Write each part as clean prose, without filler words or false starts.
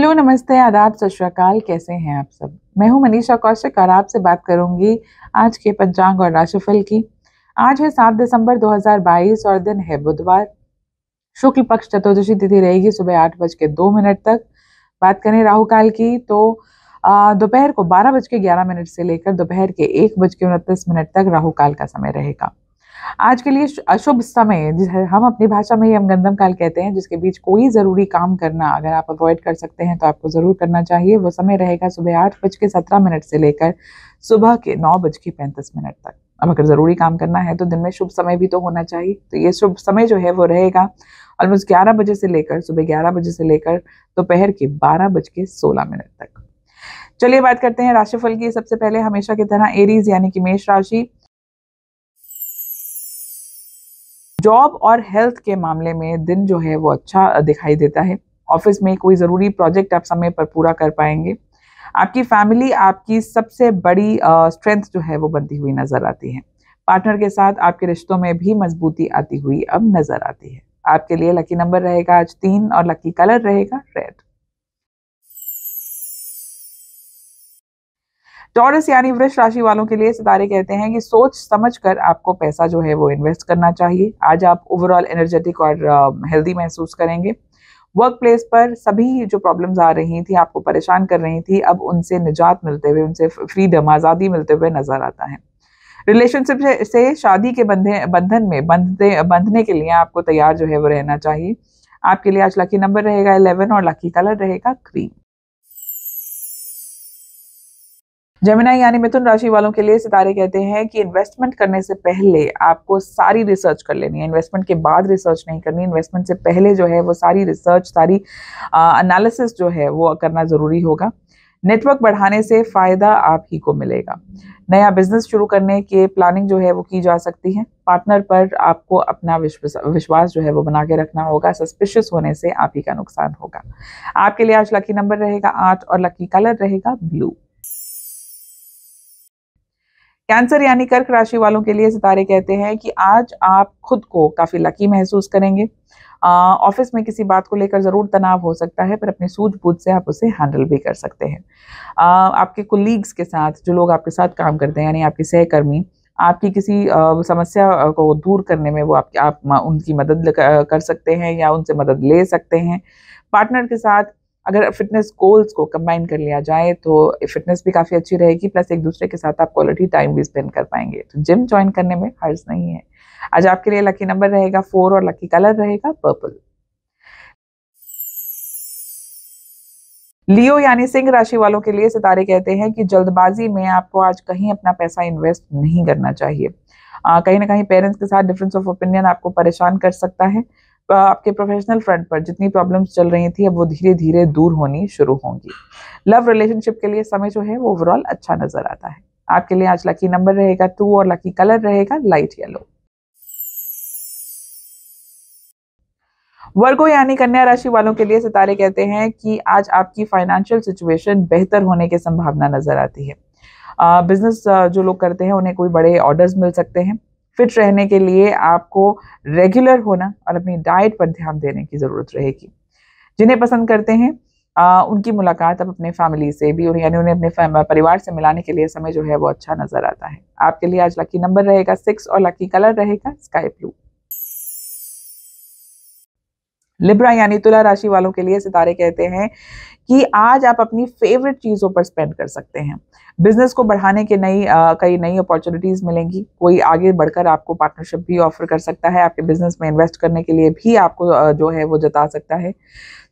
Hello नमस्ते आदाब सत श्री अकाल, कैसे हैं आप सब। मैं हूं मनीषा कौशिक और आपसे बात करूंगी आज के पंचांग और राशिफल की। आज है 7 दिसंबर 2022 और दिन है बुधवार। शुक्ल पक्ष चतुर्दशी तिथि रहेगी सुबह 8:02 तक। बात करें राहु काल की तो दोपहर को 12:11 से लेकर दोपहर के 1:29 तक राहु काल का समय रहेगा। आज के लिए अशुभ समय, जिसे हम अपनी भाषा में यम गंधम काल कहते हैं, जिसके बीच कोई ज़रूरी काम करना अगर आप अवॉइड कर सकते हैं तो आपको ज़रूर करना चाहिए। वो समय रहेगा सुबह 8:17 से लेकर सुबह के 9:35 तक। अब अगर ज़रूरी काम करना है तो दिन में शुभ समय भी तो होना चाहिए, तो ये शुभ समय जो है वो रहेगा ऑलमोस्ट 11 बजे से लेकर सुबह 11 बजे से लेकर दोपहर के 12:16 तक। चलिए बात करते हैं राशिफल की। सबसे पहले हमेशा की तरह एरीज यानी कि मेष राशि। जॉब और हेल्थ के मामले में दिन जो है वो अच्छा दिखाई देता है। ऑफिस में कोई ज़रूरी प्रोजेक्ट आप समय पर पूरा कर पाएंगे। आपकी फैमिली आपकी सबसे बड़ी स्ट्रेंथ जो है वो बनती हुई नज़र आती है। पार्टनर के साथ आपके रिश्तों में भी मजबूती आती हुई अब नज़र आती है। आपके लिए लकी नंबर रहेगा आज 3 और लकी कलर रहेगा रेड। टॉरस यानी वृष राशि वालों के लिए सितारे कहते हैं कि सोच समझकर आपको पैसा जो है वो इन्वेस्ट करना चाहिए। आज आप ओवरऑल एनर्जेटिक और हेल्दी महसूस करेंगे। वर्क प्लेस पर सभी जो प्रॉब्लम्स आ रही थी, आपको परेशान कर रही थी, अब उनसे निजात मिलते हुए, उनसे फ्रीडम आज़ादी मिलते हुए नजर आता है। रिलेशनशिप से शादी के बंधन में बंधने के लिए आपको तैयार जो है वो रहना चाहिए। आपके लिए आज लकी नंबर रहेगा 11 और लकी कलर रहेगा क्रीम। जेमिनी यानी मिथुन राशि वालों के लिए सितारे कहते हैं कि इन्वेस्टमेंट करने से पहले आपको सारी रिसर्च कर लेनी है। इन्वेस्टमेंट के बाद रिसर्च नहीं करनी, इन्वेस्टमेंट से पहले जो है वो सारी रिसर्च, सारी एनालिसिस जो है वो करना ज़रूरी होगा। नेटवर्क बढ़ाने से फ़ायदा आप ही को मिलेगा। नया बिजनेस शुरू करने के प्लानिंग जो है वो की जा सकती है। पार्टनर पर आपको अपना विश्वास जो है वो बना के रखना होगा। सस्पिशियस होने से आप ही का नुकसान होगा। आपके लिए आज लकी नंबर रहेगा 8 और लकी कलर रहेगा ब्लू। कैंसर यानी कर्क राशि वालों के लिए सितारे कहते हैं कि आज आप खुद को काफ़ी लकी महसूस करेंगे। ऑफिस में किसी बात को लेकर ज़रूर तनाव हो सकता है, पर अपनी सूझबूझ से आप उसे हैंडल भी कर सकते हैं। आपके कोलीग्स के साथ, जो लोग आपके साथ काम करते हैं यानी आपके सहकर्मी, आपकी किसी समस्या को दूर करने में वो आप उनकी मदद कर सकते हैं या उनसे मदद ले सकते हैं। पार्टनर के साथ अगर फिटनेस गोल्स को कंबाइन कर लिया जाए तो फिटनेस भी काफ़ी अच्छी रहेगी, प्लस एक दूसरे के साथ आप क्वालिटी टाइम भी स्पेंड कर पाएंगे। तो जिम ज्वाइन करने में हर्ज नहीं है। आज आपके लिए लकी नंबर रहेगा 4 और लकी कलर रहेगा पर्पल। लियो यानी सिंह राशि वालों के लिए सितारे कहते हैं कि जल्दबाजी में आपको आज कहीं अपना पैसा इन्वेस्ट नहीं करना चाहिए। कहीं ना कहीं पेरेंट्स के साथ डिफरेंस ऑफ ओपिनियन आपको परेशान कर सकता है। आपके प्रोफेशनल फ्रंट पर जितनी प्रॉब्लम्स चल रही थी अब वो धीरे धीरे दूर होनी शुरू होंगी। लव रिलेशनशिप के लिए समय जो है वो ओवरऑल अच्छा नजर आता है। आपके लिए आज लकी नंबर रहेगा 2 और लकी कलर रहेगा लाइट येलो। वर्गो यानी कन्या राशि वालों के लिए सितारे कहते हैं कि आज आपकी फाइनेंशियल सिचुएशन बेहतर होने की संभावना नजर आती है। बिजनेस जो लोग करते हैं उन्हें कोई बड़े ऑर्डर्स मिल सकते हैं। फिट रहने के लिए आपको रेगुलर होना और अपनी डाइट पर ध्यान देने की ज़रूरत रहेगी। जिन्हें पसंद करते हैं उनकी मुलाकात अब अपने फैमिली से भी यानी उन्हें अपने परिवार से मिलाने के लिए समय जो है वो अच्छा नज़र आता है। आपके लिए आज लकी नंबर रहेगा 6 और लकी कलर रहेगा स्काई ब्लू। लिब्रा यानी तुला राशि वालों के लिए सितारे कहते हैं कि आज आप अपनी फेवरेट चीज़ों पर स्पेंड कर सकते हैं। बिजनेस को बढ़ाने के कई नई अपॉर्चुनिटीज़ मिलेंगी। कोई आगे बढ़कर आपको पार्टनरशिप भी ऑफर कर सकता है। आपके बिजनेस में इन्वेस्ट करने के लिए भी आपको जो है वो जता सकता है।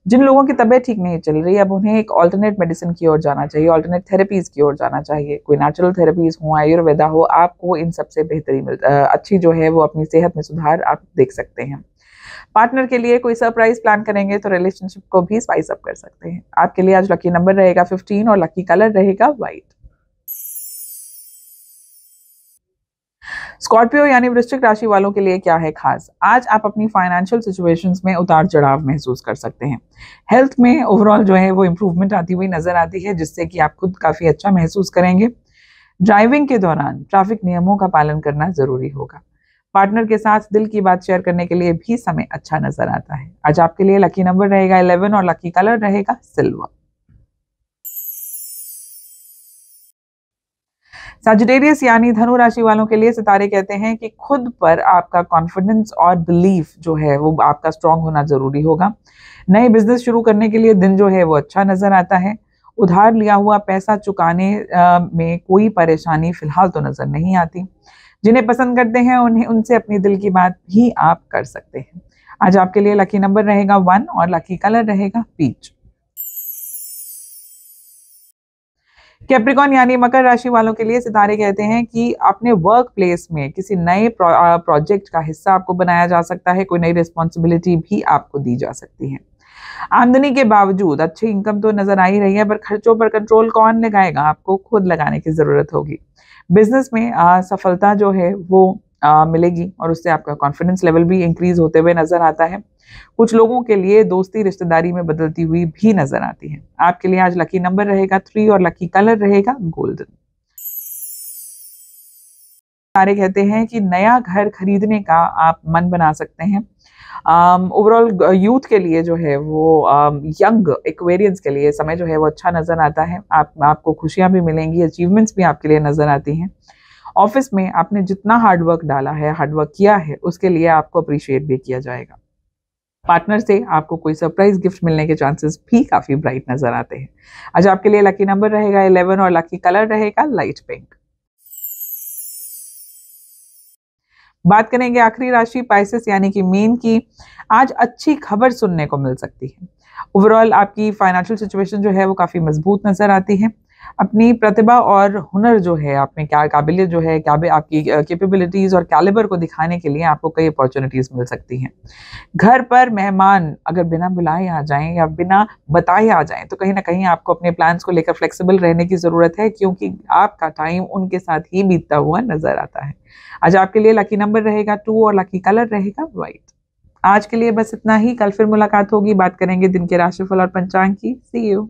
जिन लोगों की तबीयत ठीक नहीं चल रही अब उन्हें एक ऑल्टरनेट मेडिसिन की ओर जाना चाहिए, ऑल्टरनेट थेरेपीज़ की ओर जाना चाहिए। कोई नेचुरल थेरेपीज़ हो, आयुर्वेदा हो, आपको इन सबसे बेहतरी अच्छी जो है वो अपनी सेहत में सुधार आप देख सकते हैं। पार्टनर के लिए कोई सरप्राइज प्लान करेंगे तो रिलेशनशिप को भी स्पाइस अप कर सकते हैं। आपके लिए आज लकी नंबर रहेगा 15 और लकी कलर रहेगा व्हाइट। स्कॉर्पियो यानी वृश्चिक राशि वालों के लिए क्या है खास, आज आप अपनी फाइनेंशियल सिचुएशंस में उतार चढ़ाव महसूस कर सकते हैं। हेल्थ में ओवरऑल जो है वो इम्प्रूवमेंट आती हुई नजर आती है, जिससे कि आप खुद काफ़ी अच्छा महसूस करेंगे। ड्राइविंग के दौरान ट्रैफिक नियमों का पालन करना ज़रूरी होगा। पार्टनर के साथ दिल की बात शेयर करने के लिए भी समय अच्छा नजर आता है। आज आपके लिए लकी नंबर रहेगा 11 और लकी कलर रहेगा सिल्वर। सजिटेरियस यानी धनु राशि वालों के लिए सितारे कहते हैं कि खुद पर आपका कॉन्फिडेंस और बिलीफ जो है वो आपका स्ट्रांग होना जरूरी होगा। नए बिजनेस शुरू करने के लिए दिन जो है वो अच्छा नजर आता है। उधार लिया हुआ पैसा चुकाने में कोई परेशानी फिलहाल तो नजर नहीं आती। जिन्हें पसंद करते हैं उनसे अपने दिल की बात भी आप कर सकते हैं। आज आपके लिए लकी नंबर रहेगा 1 और लकी कलर रहेगा पीच। कैप्रिकॉन यानी मकर राशि वालों के लिए सितारे कहते हैं कि अपने वर्क प्लेस में किसी नए प्रोजेक्ट का हिस्सा आपको बनाया जा सकता है। कोई नई रिस्पॉन्सिबिलिटी भी आपको दी जा सकती है। आमदनी के बावजूद अच्छी इनकम तो नजर आ ही रही है, पर खर्चों पर कंट्रोल कौन लगाएगा, आपको खुद लगाने की जरूरत होगी। बिजनेस में सफलता जो है वो मिलेगी और उससे आपका कॉन्फिडेंस लेवल भी इंक्रीज होते हुए नजर आता है। कुछ लोगों के लिए दोस्ती रिश्तेदारी में बदलती हुई भी नजर आती है। आपके लिए आज लकी नंबर रहेगा 3 और लकी कलर रहेगा गोल्डन। सारे कहते हैं कि नया घर खरीदने का आप मन बना सकते हैं। ओवरऑल यूथ के लिए जो है वो यंग एक्वेरियंस के लिए समय जो है वो अच्छा नजर आता है। आपको खुशियां भी मिलेंगी, अचीवमेंट्स भी आपके लिए नजर आती हैं। ऑफिस में आपने जितना हार्डवर्क डाला है, हार्डवर्क किया है, उसके लिए आपको अप्रिशिएट भी किया जाएगा। पार्टनर से आपको कोई सरप्राइज गिफ्ट मिलने के चांसेस भी काफी ब्राइट नजर आते हैं। आज आपके लिए लकी नंबर रहेगा 11 और लकी कलर रहेगा लाइट पिंक। बात करेंगे आखिरी राशि पाइसेस यानी कि मीन की। आज अच्छी खबर सुनने को मिल सकती है। ओवरऑल आपकी फाइनेंशियल सिचुएशन जो है वो काफ़ी मजबूत नज़र आती है। अपनी प्रतिभा और हुनर जो है, आप में क्या काबिलियत जो है, आपकी कैपेबिलिटीज़ और कैलिबर को दिखाने के लिए आपको कई अपॉर्चुनिटीज़ मिल सकती हैं। घर पर मेहमान अगर बिना बुलाए आ जाएं या बिना बताए आ जाएं तो कहीं ना कहीं आपको अपने प्लान्स को लेकर फ्लेक्सिबल रहने की ज़रूरत है, क्योंकि आपका टाइम उनके साथ ही बीतता हुआ नजर आता है। आज आपके लिए लकी नंबर रहेगा 2 और लकी कलर रहेगा व्हाइट। आज के लिए बस इतना ही। कल फिर मुलाकात होगी, बात करेंगे दिन के राशिफल और पंचांग की। See you.